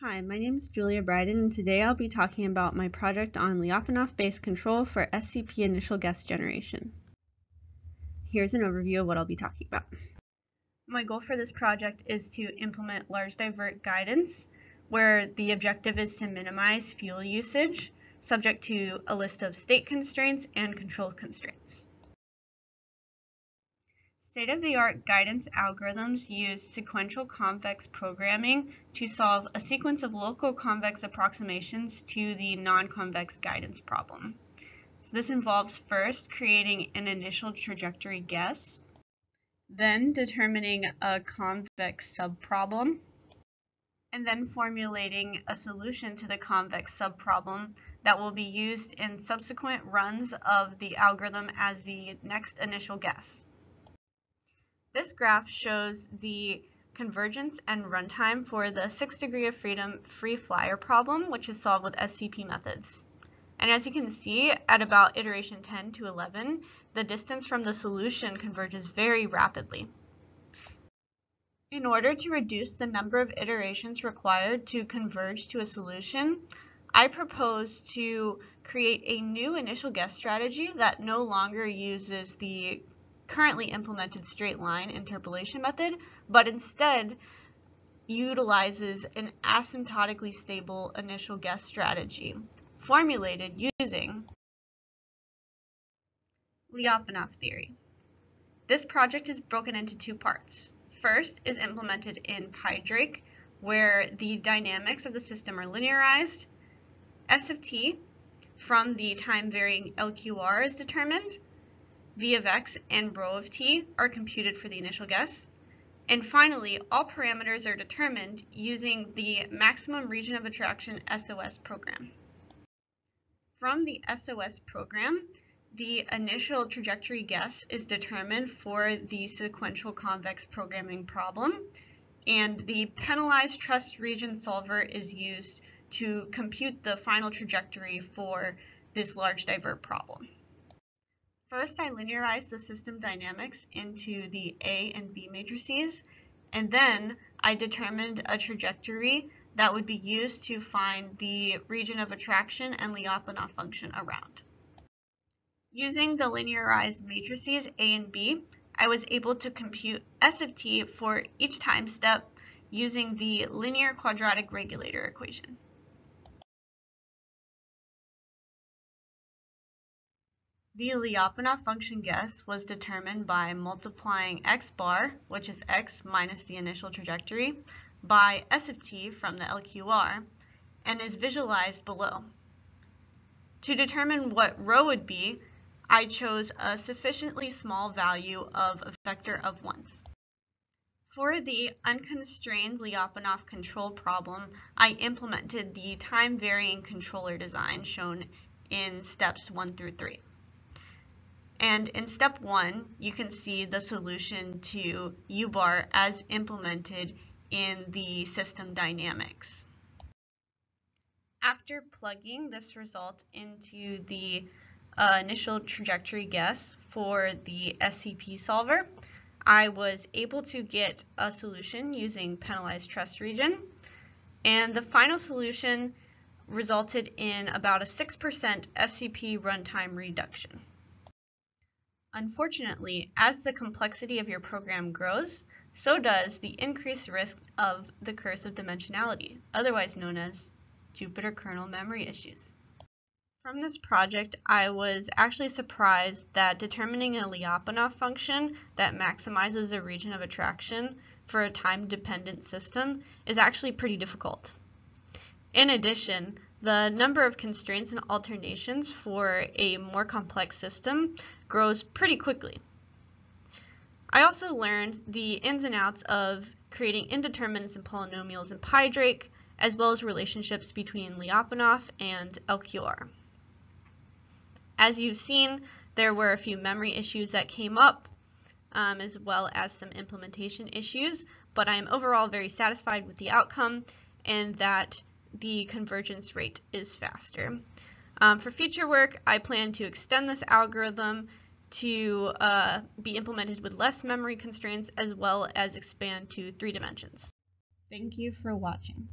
Hi, my name is Julia Briden, and today I'll be talking about my project on Lyapunov-based control for SCP initial guess generation. Here's an overview of what I'll be talking about. My goal for this project is to implement large divert guidance, where the objective is to minimize fuel usage, subject to a list of state constraints and control constraints. State-of-the-art guidance algorithms use sequential convex programming to solve a sequence of local convex approximations to the non-convex guidance problem. So this involves first creating an initial trajectory guess, then determining a convex subproblem, and then formulating a solution to the convex subproblem that will be used in subsequent runs of the algorithm as the next initial guess. This graph shows the convergence and runtime for the 6th degree of freedom free flyer problem, which is solved with SCP methods. And as you can see, at about iteration 10 to 11, the distance from the solution converges very rapidly. In order to reduce the number of iterations required to converge to a solution, I propose to create a new initial guess strategy that no longer uses the currently implemented straight line interpolation method, but instead utilizes an asymptotically stable initial guess strategy formulated using Lyapunov theory. This project is broken into two parts. First is implemented in PyDrake, where the dynamics of the system are linearized. S of t from the time-varying LQR is determined. V of x and rho of t are computed for the initial guess. And finally, all parameters are determined using the maximum region of attraction SOS program. From the SOS program, the initial trajectory guess is determined for the sequential convex programming problem, and the penalized trust region solver is used to compute the final trajectory for this large divert problem. First, I linearize the system dynamics into the A and B matrices, and then I determined a trajectory that would be used to find the region of attraction and Lyapunov function around. Using the linearized matrices A and B, I was able to compute S of t for each time step using the linear quadratic regulator equation. The Lyapunov function guess was determined by multiplying x bar, which is x minus the initial trajectory, by S of t from the LQR, and is visualized below. To determine what rho would be, I chose a sufficiently small value of a vector of ones. For the unconstrained Lyapunov control problem, I implemented the time-varying controller design shown in steps 1 through 3. And in step 1, you can see the solution to U bar as implemented in the system dynamics. After plugging this result into the initial trajectory guess for the SCP solver, I was able to get a solution using penalized trust region. And the final solution resulted in about a 6% SCP runtime reduction. Unfortunately, as the complexity of your program grows, so does the increased risk of the curse of dimensionality, otherwise known as Jupyter kernel memory issues. From this project, I was actually surprised that determining a Lyapunov function that maximizes a region of attraction for a time-dependent system is actually pretty difficult. In addition, the number of constraints and alternations for a more complex system grows pretty quickly. I also learned the ins and outs of creating indeterminates and polynomials in PyDrake, as well as relationships between Lyapunov and LQR. As you've seen, there were a few memory issues that came up, as well as some implementation issues, but I am overall very satisfied with the outcome and that the convergence rate is faster. For future work, I plan to extend this algorithm to be implemented with less memory constraints, as well as expand to 3 dimensions. Thank you for watching.